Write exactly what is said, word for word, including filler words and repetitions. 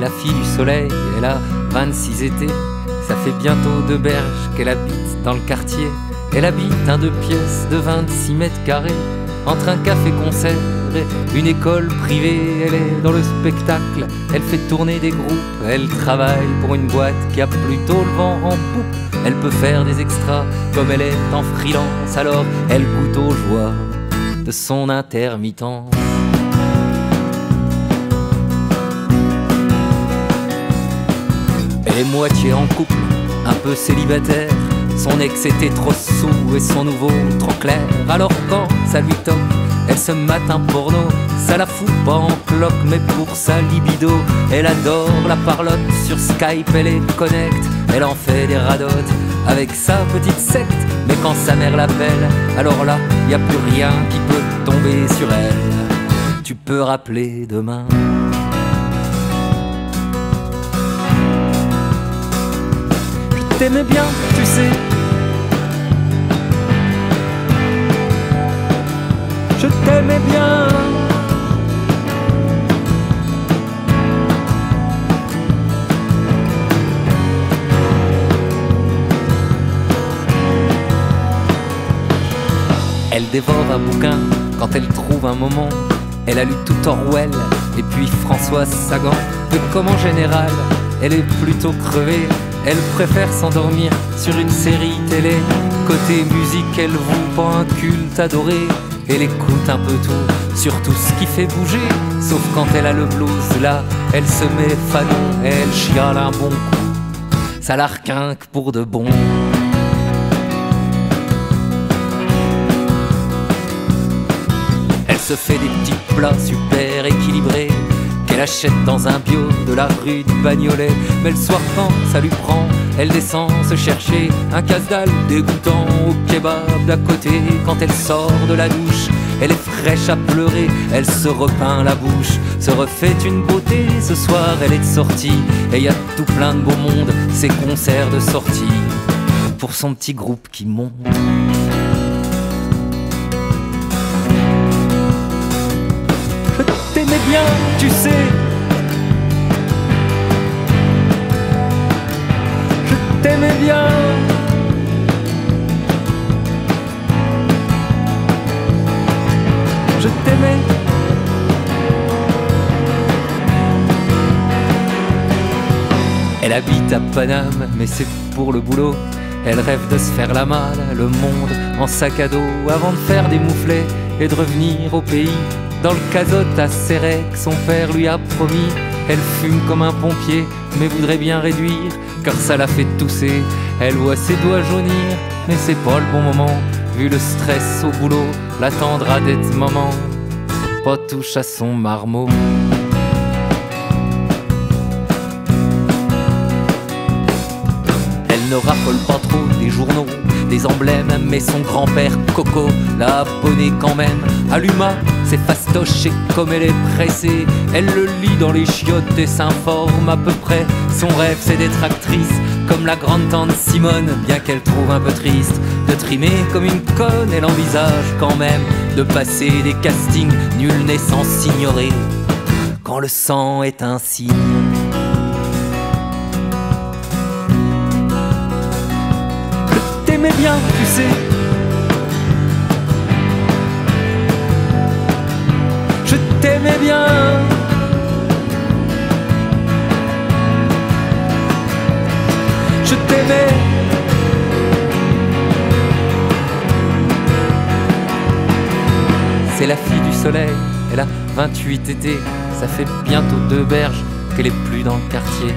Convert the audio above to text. c'est la fille du soleil, elle a vingt-six étés. Ça fait bientôt deux berges qu'elle habite dans le quartier. Elle habite un deux pièces de vingt-six mètres carrés, entre un café-concert et une école privée. Elle est dans le spectacle, elle fait tourner des groupes. Elle travaille pour une boîte qui a plutôt le vent en poupe. Elle peut faire des extras comme elle est en freelance. Alors elle goûte aux joies de son intermittence. Elle est moitié en couple, un peu célibataire. Son ex était trop sous et son nouveau trop clair. Alors quand ça lui toque, elle se mate un porno. Ça la fout pas en cloque, mais pour sa libido, elle adore la parlotte. Sur Skype elle est connecte, elle en fait des radotes avec sa petite secte. Mais quand sa mère l'appelle, alors là y a plus rien qui peut tomber sur elle. Tu peux rappeler demain. Je t'aimais bien, tu sais. Je t'aimais bien. Elle dévore un bouquin quand elle trouve un moment. Elle a lu tout Orwell et puis Françoise Sagan. Mais comme en général, elle est plutôt crevée. Elle préfère s'endormir sur une série télé. Côté musique, elle voue pas un culte adoré. Elle écoute un peu tout, surtout ce qui fait bouger. Sauf quand elle a le blues, là, elle se met fanon. Elle chiale un bon coup, ça la requinque pour de bon. Elle se fait des petits plats super équilibrés qu'elle achète dans un bio de la rue du Bagnolet. Mais le soir quand ça lui prend, elle descend se chercher un casse-dalle dégoûtant au kebab d'à côté. Quand elle sort de la douche, elle est fraîche à pleurer. Elle se repeint la bouche, se refait une beauté. Ce soir elle est de sortie et y a tout plein de beau monde. Ses concerts de sortie pour son petit groupe qui monte. Je t'aimais bien, tu sais. Je t'aimais bien. Je t'aimais. Elle habite à Paname, mais c'est pour le boulot. Elle rêve de se faire la malle, le monde en sac à dos, avant de faire des mouflets et de revenir au pays. Dans le casotte à Céré que son père lui a promis. Elle fume comme un pompier, mais voudrait bien réduire, car ça la fait tousser. Elle voit ses doigts jaunir, mais c'est pas le bon moment. Vu le stress au boulot, l'attendre à d'être maman. Pas touche à son marmot. Elle ne raffole pas trop des journaux, des emblèmes, mais son grand-père Coco l'a abonné quand même. Alluma, c'est fastoche et comme elle est pressée, elle le lit dans les chiottes et s'informe à peu près. Son rêve c'est d'être actrice comme la grande-tante Simone, bien qu'elle trouve un peu triste de trimer comme une conne. Elle envisage quand même de passer des castings, nul n'est sans s'ignorer quand le sang est un signe. Je t'aimais bien, tu sais. Je t'aimais bien. Je t'aimais. C'est la fille du soleil, elle a vingt-huit étés. Ça fait bientôt deux berges qu'elle est plus dans le quartier.